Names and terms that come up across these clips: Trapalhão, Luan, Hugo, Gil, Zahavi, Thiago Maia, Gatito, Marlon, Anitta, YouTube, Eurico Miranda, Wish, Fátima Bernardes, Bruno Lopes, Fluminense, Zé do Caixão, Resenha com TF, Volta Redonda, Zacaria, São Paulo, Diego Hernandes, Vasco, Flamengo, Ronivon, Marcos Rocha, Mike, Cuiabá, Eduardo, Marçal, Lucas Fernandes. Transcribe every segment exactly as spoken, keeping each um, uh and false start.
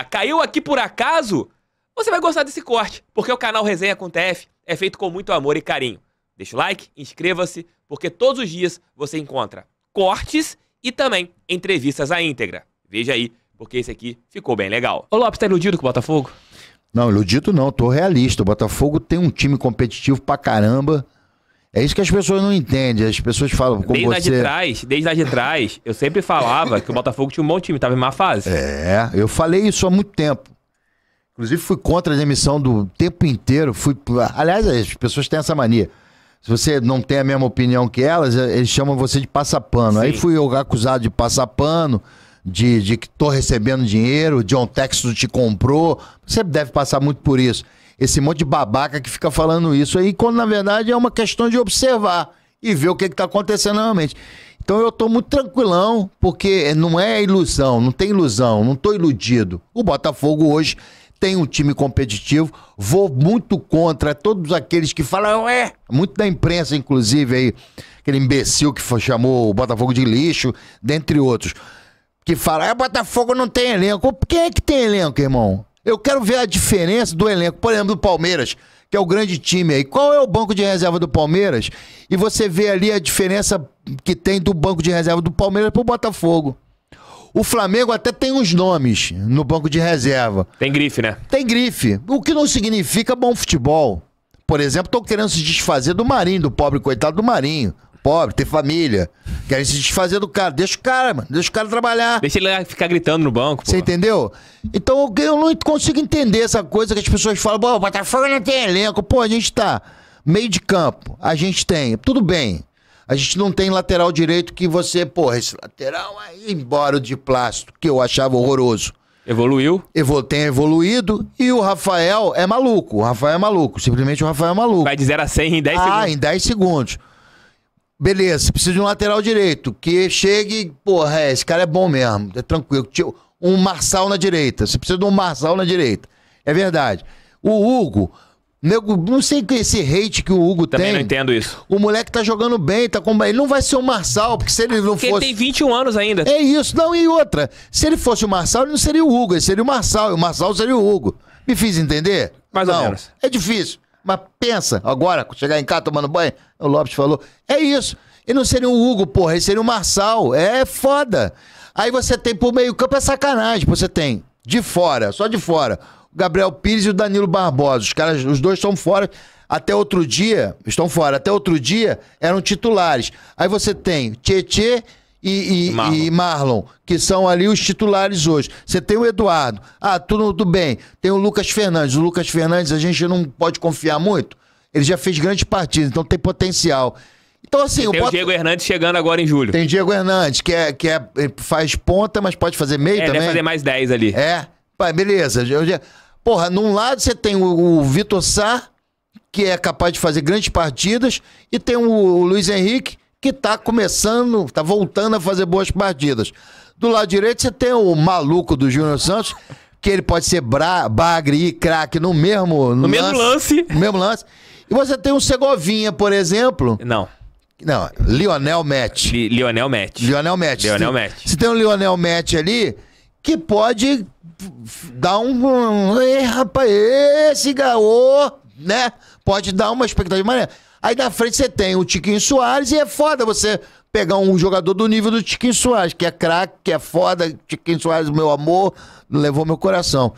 ah, caiu aqui por acaso, você vai gostar desse corte, porque o canal Resenha com T F é feito com muito amor e carinho. Deixa o like, inscreva-se, porque todos os dias você encontra cortes e também entrevistas à íntegra. Veja aí, porque esse aqui ficou bem legal. Ô Lopes, tá iludido com o Botafogo? Não, iludido não, tô realista. O Botafogo tem um time competitivo pra caramba. É isso que as pessoas não entendem, as pessoas falam como desde você... Desde lá de trás, desde lá de trás, eu sempre falava que o Botafogo tinha um bom time, tava em má fase. É, eu falei isso há muito tempo. Inclusive fui contra a demissão do tempo inteiro, fui... Aliás, as pessoas têm essa mania. Se você não tem a mesma opinião que elas, eles chamam você de passapano. Aí fui eu acusado de passapano, de, de que tô recebendo dinheiro, John Texton te comprou, você deve passar muito por isso. Esse monte de babaca que fica falando isso aí, quando na verdade é uma questão de observar e ver o que está acontecendo realmente. Então eu tô muito tranquilão, porque não é ilusão, não tem ilusão, não tô iludido. O Botafogo hoje tem um time competitivo, vou muito contra todos aqueles que falam, é, muito da imprensa inclusive aí, aquele imbecil que chamou o Botafogo de lixo, dentre outros, que fala, ah, Botafogo não tem elenco. Quem é que tem elenco, irmão? Eu quero ver a diferença do elenco, por exemplo, do Palmeiras, que é o grande time aí. Qual é o banco de reserva do Palmeiras? E você vê ali a diferença que tem do banco de reserva do Palmeiras pro Botafogo. O Flamengo até tem uns nomes no banco de reserva. Tem grife, né? Tem grife. O que não significa bom futebol. Por exemplo, estão querendo se desfazer do Marinho, do pobre, coitado do Marinho. Pobre, ter família. Querem se desfazer do cara. Deixa o cara, mano. Deixa o cara trabalhar. Deixa ele ficar gritando no banco, pô. Você entendeu? Então eu não consigo entender essa coisa que as pessoas falam, pô, o Botafogo não tem elenco. Pô, a gente tá meio de campo. A gente tem. Tudo bem. A gente não tem lateral direito que você, pô, esse lateral aí, embora o de plástico, que eu achava horroroso. Evoluiu? Evol... Tem evoluído. E o Rafael é maluco. O Rafael é maluco. Simplesmente o Rafael é maluco. Vai de zero a cem em dez segundos. Ah, em dez segundos. Beleza, precisa de um lateral direito, que chegue, porra, é, esse cara é bom mesmo, é tranquilo. Um Marçal na direita, você precisa de um Marçal na direita, é verdade. O Hugo, nego, não sei esse hate que o Hugo também tem. Também não entendo isso. O moleque tá jogando bem, tá com... ele não vai ser o Marçal, porque se ele não porque fosse... Porque ele tem vinte e um anos ainda. É isso, não, e outra, se ele fosse o Marçal, ele não seria o Hugo, ele seria o Marçal, e o Marçal seria o Hugo. Me fiz entender? Mais não, ou menos. É difícil. Mas pensa, agora, chegar em casa tomando banho, o Lopes falou, é isso. Ele não seria o Hugo, porra, ele seria o Marçal. É foda. Aí você tem pro meio campo, é sacanagem, você tem de fora, só de fora, o Gabriel Pires e o Danilo Barbosa. Os caras, os dois estão fora, até outro dia, estão fora, até outro dia eram titulares. Aí você tem Tietê e, e, Marlon. e Marlon, que são ali os titulares hoje. Você tem o Eduardo, ah, tudo, tudo bem. Tem o Lucas Fernandes. O Lucas Fernandes a gente não pode confiar muito. Ele já fez grandes partidas, então tem potencial. Então assim, e o tem Bota... o Diego Hernandes chegando agora em julho. Tem Diego Hernandes, que, é, que é, faz ponta, mas pode fazer meio é, também. Deve fazer mais dez ali. É, Pai, beleza. Porra, num lado você tem o, o Vitor Sá, que é capaz de fazer grandes partidas, e tem o, o Luiz Henrique, que tá começando, tá voltando a fazer boas partidas. Do lado direito você tem o maluco do Júnior Santos, que ele pode ser bra, bagre e craque no mesmo no, no lance, mesmo lance. No mesmo lance. E você tem o Segovinha, por exemplo. Não. Não, Lionel Messi. Lionel Messi. Lionel Messi. Lionel Messi. Você tem o Lionel Messi ali, que pode dar um... Ei, rapaz, esse gaô, né? Pode dar uma expectativa maneira. Aí na frente você tem o Tiquinho Soares e é foda você pegar um jogador do nível do Tiquinho Soares, que é craque, que é foda. Tiquinho Soares, meu amor, levou meu coração.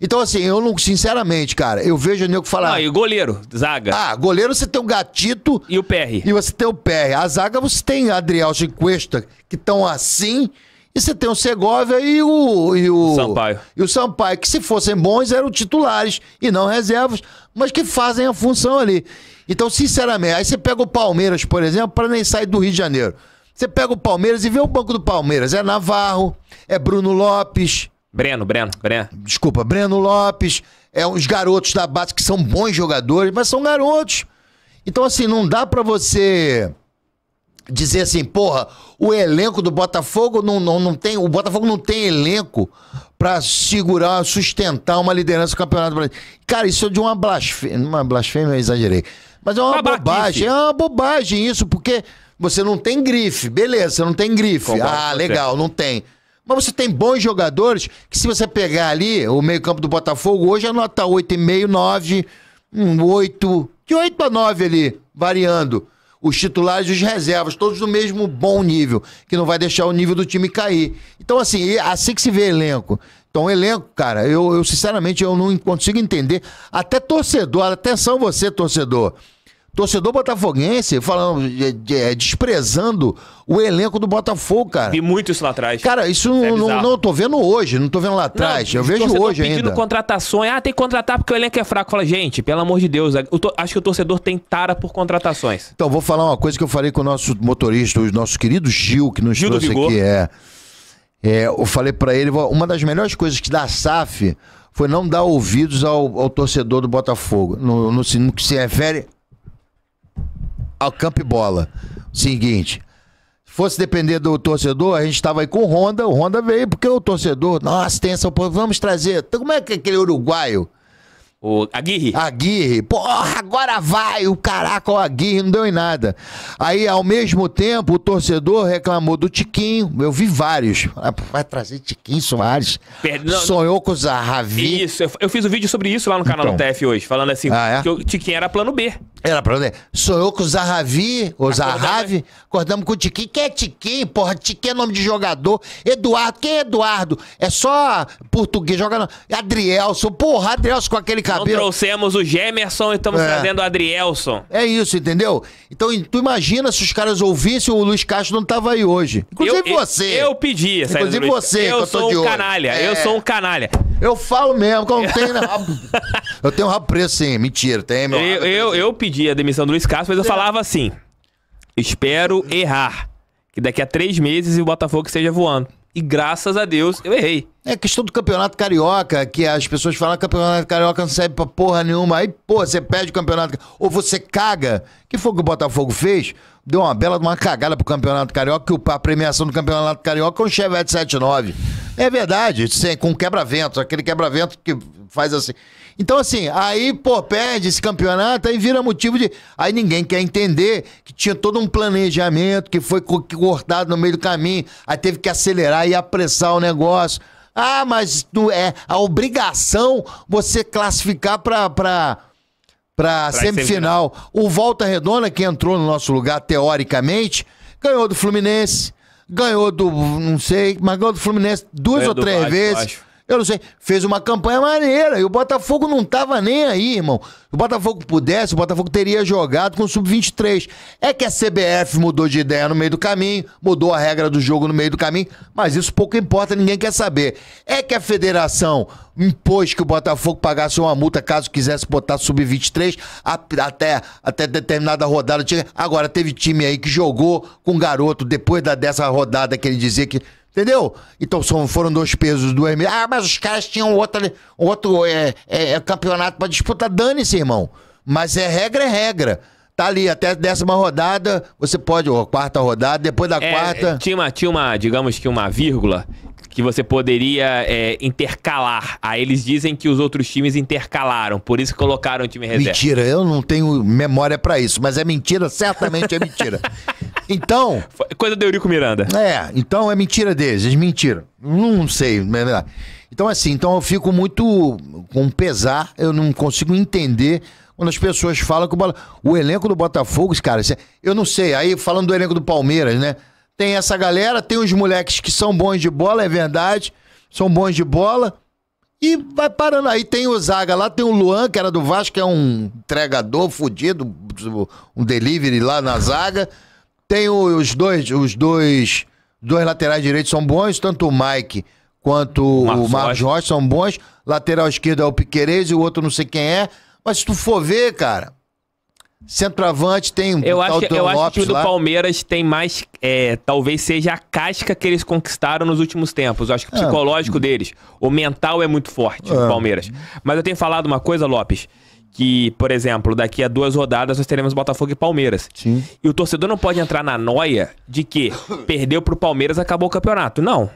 Então assim, eu não, sinceramente, cara, eu vejo o nego falar... Ah, e o goleiro, zaga. Ah, goleiro você tem o Gatito... E o P R. E você tem o P R. A zaga você tem Adrielson e Cuesta, que estão assim... E você tem o Segovia e o, e o... Sampaio. E o Sampaio, que se fossem bons eram titulares e não reservas, mas que fazem a função ali. Então, sinceramente, aí você pega o Palmeiras, por exemplo, para nem sair do Rio de Janeiro. Você pega o Palmeiras e vê o banco do Palmeiras. É Navarro, é Bruno Lopes... Breno, Breno, Breno. Desculpa, Breno Lopes, é uns garotos da base que são bons jogadores, mas são garotos. Então, assim, não dá para você... dizer assim, porra, o elenco do Botafogo não, não, não tem... O Botafogo não tem elenco pra segurar, sustentar uma liderança do Campeonato Brasileiro. Cara, isso é de uma blasfêmia... Uma blasfêmia eu exagerei. Mas é uma bobagem. É uma bobagem isso, porque você não tem grife. Beleza, você não tem grife. Ah, legal, não tem. Mas você tem bons jogadores que, se você pegar ali, o meio-campo do Botafogo hoje é nota oito vírgula cinco, nove, um, oito, de oito a nove ali, variando. Os titulares e os reservas, todos no mesmo bom nível, que não vai deixar o nível do time cair. Então, assim, assim que se vê elenco. Então, elenco, cara, eu, eu sinceramente eu não consigo entender. Até torcedor, atenção você, torcedor. Torcedor botafoguense falando, de, de, desprezando o elenco do Botafogo, cara. Vi muito isso lá atrás. Cara, isso é não, não, não tô vendo hoje, não tô vendo lá atrás. Não, eu vejo hoje ainda. Pedindo contratações. Ah, tem que contratar porque o elenco é fraco. Fala, gente, pelo amor de Deus, eu tô, acho que o torcedor tem tara por contratações. Então, vou falar uma coisa que eu falei com o nosso motorista, o nosso querido Gil, que nos Gil trouxe aqui. É, é, eu falei pra ele, uma das melhores coisas que dá a S A F foi não dar ouvidos ao, ao torcedor do Botafogo. No, no, no que se refere... ao campo e bola. Seguinte, se fosse depender do torcedor, a gente estava aí com o Honda, o Honda veio, porque o torcedor, nossa, tem essa, vamos trazer, então, como é que é aquele uruguaio? O Aguirre. Aguirre, porra, agora vai, o caraca, o Aguirre não deu em nada. Aí, ao mesmo tempo, o torcedor reclamou do Tiquinho, eu vi vários, vai trazer Tiquinho Soares, Perdão, sonhou com o Zahavi. Isso, eu fiz um vídeo sobre isso lá no canal então, do T F hoje, falando assim, ah, é? que o Tiquinho era plano bê. Era plano bê. Sonhou com o Zahavi, o Zahavi, acordamos com o Tiquinho, quem é Tiquinho, porra, Tiquinho é nome de jogador, Eduardo, quem é Eduardo? É só português, joga não. Adrielson, porra, Adrielson com aquele cara. Não trouxemos o Gemerson e estamos é. trazendo o Adrielson. É isso, entendeu? Então, tu imagina se os caras ouvissem, o Luiz Castro não tava aí hoje. Inclusive eu, você. Eu, eu pedi essa Inclusive você, eu, que eu sou tô um de canalha, é. eu sou um canalha. Eu falo mesmo, que eu não tenho rabo. Eu tenho rabo preso, sim. Mentira, tem meu eu, eu, eu pedi a demissão do Luiz Castro, mas eu é. falava assim, espero errar, que daqui a três meses o Botafogo esteja voando. E graças a Deus, eu errei. É questão do Campeonato Carioca, que as pessoas falam que o Campeonato Carioca não serve pra porra nenhuma. Aí, porra, você perde o Campeonato Carioca. Ou você caga. Que foi o que o Botafogo fez? Deu uma bela uma cagada pro Campeonato Carioca, que a premiação do Campeonato Carioca é um Chevette sete nove. É verdade, com quebra-vento. Aquele quebra-vento que faz assim. Então, assim, aí, pô, perde esse campeonato, aí vira motivo de... Aí ninguém quer entender que tinha todo um planejamento que foi cortado no meio do caminho. Aí teve que acelerar e apressar o negócio. Ah, mas é a obrigação você classificar pra, pra, pra, pra semifinal. semifinal. O Volta Redonda, que entrou no nosso lugar, teoricamente, ganhou do Fluminense, ganhou do... não sei, mas ganhou do Fluminense duas ganhou ou três baixo, vezes. Baixo. Eu não sei, fez uma campanha maneira e o Botafogo não tava nem aí, irmão. Se o Botafogo pudesse, o Botafogo teria jogado com o sub vinte e três. É que a C B F mudou de ideia no meio do caminho, mudou a regra do jogo no meio do caminho, mas isso pouco importa, ninguém quer saber. É que a federação impôs que o Botafogo pagasse uma multa caso quisesse botar sub vinte e três até, até determinada rodada. Agora, teve time aí que jogou com um garoto depois da, dessa rodada que ele dizia que... Entendeu? Então foram dois pesos, duas medidas. Ah, mas os caras tinham outra, outro é, é, campeonato pra disputar. Dane-se, irmão. Mas é regra, é regra. Tá ali, até a décima rodada, você pode, ou quarta rodada, depois da é, quarta... Tinha uma, tinha uma, digamos que uma vírgula, que você poderia é, intercalar. Aí eles dizem que os outros times intercalaram, por isso colocaram o time reserva. Mentira, eu não tenho memória pra isso, mas é mentira, certamente é mentira. Então... Coisa do Eurico Miranda. É, então é mentira deles, eles mentiram. Não sei, não é verdade. Então assim, então eu fico muito com pesar, eu não consigo entender... Quando as pessoas falam que o, o elenco do Botafogo, cara, eu não sei, aí falando do elenco do Palmeiras, né? Tem essa galera, tem os moleques que são bons de bola, é verdade, são bons de bola, e vai parando aí. Tem o Zaga lá, tem o Luan, que era do Vasco, que é um entregador fudido, um delivery lá na zaga. Tem os dois, os dois, dois laterais direitos são bons, tanto o Mike quanto o Marcos Rocha são bons. Lateral esquerdo é o Piquerez e o outro não sei quem é. Mas se tu for ver, cara, centroavante tem um eu acho que, eu acho que o do Palmeiras tem mais, é, talvez seja a casca que eles conquistaram nos últimos tempos. Eu acho que o psicológico é. deles, o mental é muito forte é. do Palmeiras. Mas eu tenho falado uma coisa, Lopes, que, por exemplo, daqui a duas rodadas nós teremos Botafogo e Palmeiras. Sim. E o torcedor não pode entrar na noia de que perdeu pro Palmeiras, acabou o campeonato. Não,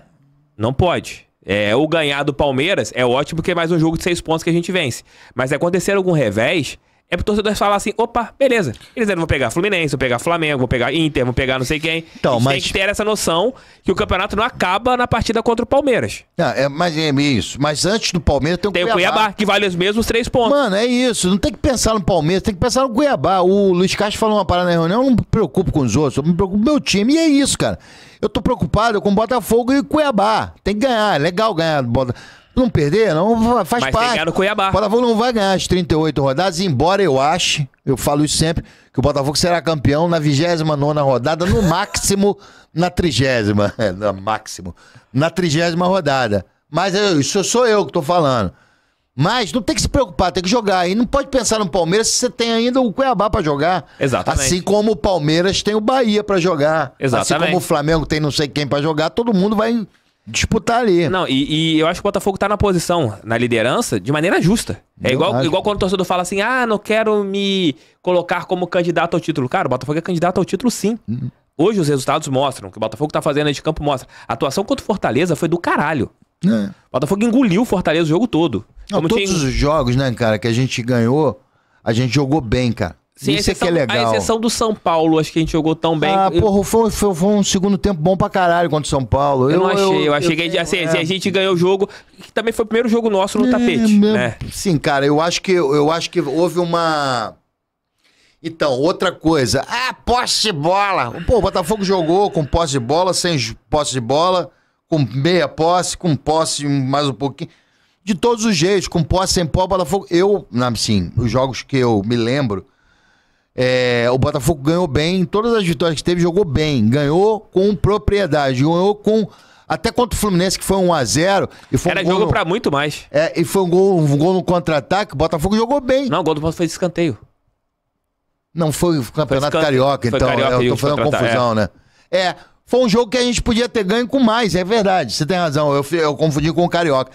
não pode. É, o ganhar do Palmeiras é ótimo porque é mais um jogo de seis pontos que a gente vence. Mas se acontecer algum revés, É pro torcedor falar assim, opa, beleza. Eles ainda vão pegar Fluminense, vão pegar Flamengo, vão pegar Inter, vão pegar não sei quem. Então, a gente mas... tem que ter essa noção que o campeonato não acaba na partida contra o Palmeiras. Não, é, mas é isso. Mas antes do Palmeiras tem o tem Cuiabá. Tem o Cuiabá, que vale os mesmos três pontos. Mano, é isso. Não tem que pensar no Palmeiras, tem que pensar no Cuiabá. O Luiz Castro falou uma parada na reunião, eu não me preocupo com os outros, eu me preocupo com o meu time. E é isso, cara. Eu tô preocupado com o Botafogo e o Cuiabá. Tem que ganhar, é legal ganhar do Botafogo. Não perder, não faz mas parte. Mas tem ganho o Cuiabá. O Botafogo não vai ganhar as trinta e oito rodadas, embora eu ache, eu falo isso sempre, que o Botafogo será campeão na vigésima nona rodada, no máximo na trigésima. É, no máximo. Na trigésima rodada. Mas eu, isso sou eu que tô falando. Mas não tem que se preocupar, tem que jogar. E não pode pensar no Palmeiras se você tem ainda o Cuiabá pra jogar. Exatamente. Assim como o Palmeiras tem o Bahia pra jogar. Exatamente. Assim como o Flamengo tem não sei quem pra jogar, todo mundo vai... disputar ali. Não, e, e eu acho que o Botafogo tá na posição, na liderança, de maneira justa. É igual, igual quando o torcedor fala assim, ah, não quero me colocar como candidato ao título. Cara, o Botafogo é candidato ao título sim. Uhum. Hoje os resultados mostram, o que o Botafogo tá fazendo aí de campo mostra. A atuação contra o Fortaleza foi do caralho. É. O Botafogo engoliu o Fortaleza o jogo todo. Não, como todos tinha... os jogos, né, cara, que a gente ganhou, a gente jogou bem, cara. Sim, isso é que é legal. A exceção do São Paulo, acho que a gente jogou tão bem. Ah, eu... porra, foi, foi, foi um segundo tempo bom pra caralho contra o São Paulo. Eu, eu não achei, eu, eu achei eu, que eu, assim, é... a gente ganhou o jogo, que também foi o primeiro jogo nosso no é, tapete, meu... né? Sim, cara, eu acho que, eu acho que houve uma... Então, outra coisa. Ah, posse de bola. Pô, o Botafogo jogou com posse de bola, sem posse de bola, com meia posse, com posse mais um pouquinho. De todos os jeitos, com posse, sem posse, Botafogo... Eu, assim, os jogos que eu me lembro... É, o Botafogo ganhou bem, todas as vitórias que teve, jogou bem, ganhou com propriedade, ganhou com, até contra o Fluminense, que foi um a zero. E foi Era um jogo no, pra muito mais. É, e foi um gol, um gol no contra-ataque, o Botafogo jogou bem. Não, o gol do Botafogo foi de escanteio. Não, foi o Campeonato foi Carioca, foi então, Carioca, eu tô fazendo confusão, é. né? É, foi um jogo que a gente podia ter ganho com mais, é verdade, você tem razão, eu, eu confundi com o Carioca.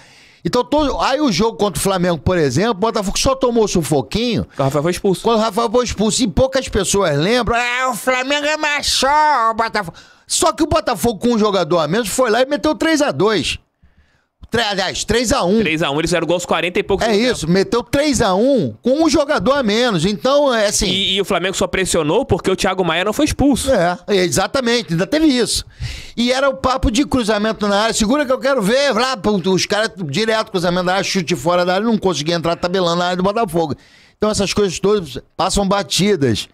Então, todo... aí o jogo contra o Flamengo, por exemplo, o Botafogo só tomou o sufoquinho... Quando o Rafael foi expulso. Quando o Rafael foi expulso. E poucas pessoas lembram... Ah, o Flamengo é machão, o Botafogo... Só que o Botafogo, com um jogador a menos, foi lá e meteu três a dois. Aliás, três a um. três a um, eles fizeram gols quarenta e poucos. É isso, tempo. Meteu três a um com um jogador a menos. Então, é assim... E, e o Flamengo só pressionou porque o Thiago Maia não foi expulso. É, exatamente, ainda teve isso. E era o papo de cruzamento na área. Segura que eu quero ver. Lá, os caras direto, cruzamento na área, chute fora da área, não conseguia entrar tabelando na área do Botafogo. Então, essas coisas todas passam batidas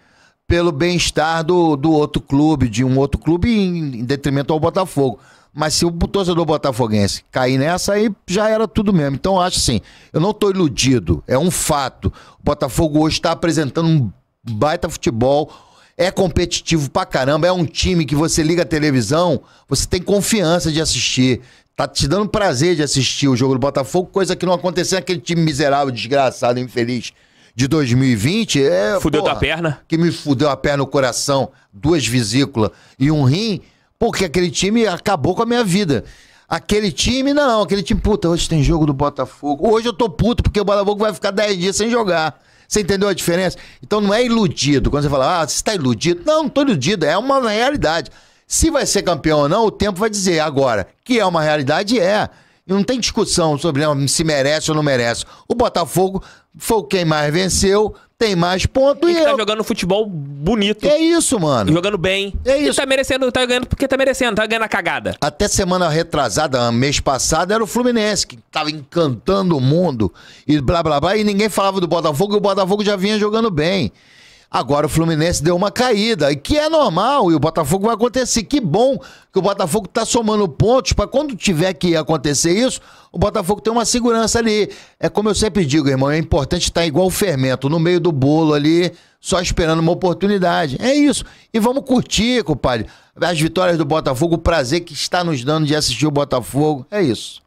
pelo bem-estar do, do outro clube, de um outro clube em, em detrimento ao Botafogo. Mas se o torcedor botafoguense cair nessa, aí já era tudo mesmo. Então eu acho assim, eu não tô iludido, é um fato. O Botafogo hoje está apresentando um baita futebol, é competitivo pra caramba, é um time que você liga a televisão, você tem confiança de assistir. Tá te dando prazer de assistir o jogo do Botafogo, coisa que não aconteceu naquele time miserável, desgraçado, infeliz de dois mil e vinte. É, fudeu porra, da perna. Que me fudeu a perna, o coração, duas vesículas e um rim. Porque aquele time acabou com a minha vida. Aquele time, não. Aquele time, puta, hoje tem jogo do Botafogo. Hoje eu tô puto porque o Botafogo vai ficar dez dias sem jogar. Você entendeu a diferença? Então não é iludido. Quando você fala, ah, você tá iludido. Não, não tô iludido. É uma realidade. Se vai ser campeão ou não, o tempo vai dizer. Agora, que é uma realidade, é. E não tem discussão sobre não, se merece ou não merece. O Botafogo foi quem mais venceu... Tem mais ponto e, e tá eu... jogando futebol bonito. É isso, mano. Jogando bem. É isso. E tá merecendo, tá ganhando porque tá merecendo, tá ganhando a cagada. Até semana retrasada, mês passado, era o Fluminense, que tava encantando o mundo e blá, blá, blá. E ninguém falava do Botafogo e o Botafogo já vinha jogando bem. Agora o Fluminense deu uma caída, e que é normal, e o Botafogo vai acontecer. Que bom que o Botafogo tá somando pontos para quando tiver que acontecer isso, o Botafogo tem uma segurança ali. É como eu sempre digo, irmão, é importante estar igual o fermento, no meio do bolo ali, só esperando uma oportunidade. É isso. E vamos curtir, compadre, as vitórias do Botafogo, o prazer que está nos dando de assistir o Botafogo. É isso.